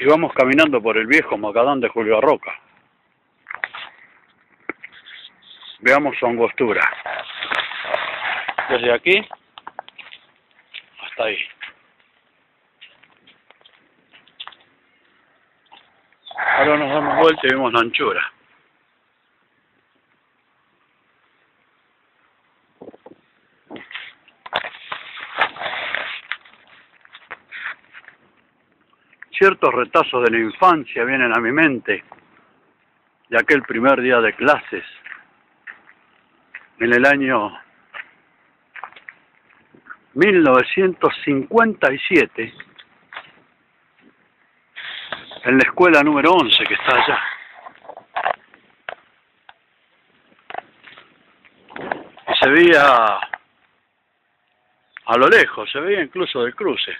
íbamos caminando por el viejo Macadán de Julio Arroca. Veamos su angostura. Desde aquí hasta ahí. Ahora nos damos vuelta y vemos la anchura. Ciertos retazos de la infancia vienen a mi mente, de aquel primer día de clases, en el año 1957, en la escuela número 11 que está allá. Y se veía a lo lejos, se veía incluso del cruce.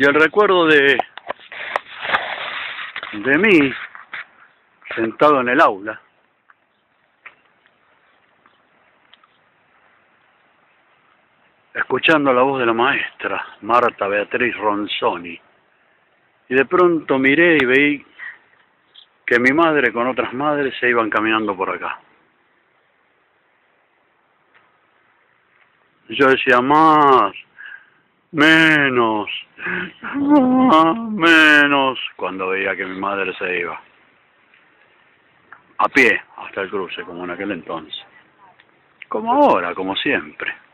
Y el recuerdo de mí, sentado en el aula, escuchando la voz de la maestra, Marta Beatriz Ronzoni, y de pronto miré y veí que mi madre con otras madres se iban caminando por acá. Yo decía, más, menos, más, menos, cuando veía que mi madre se iba. A pie, hasta el cruce, como en aquel entonces. Como ahora, como siempre.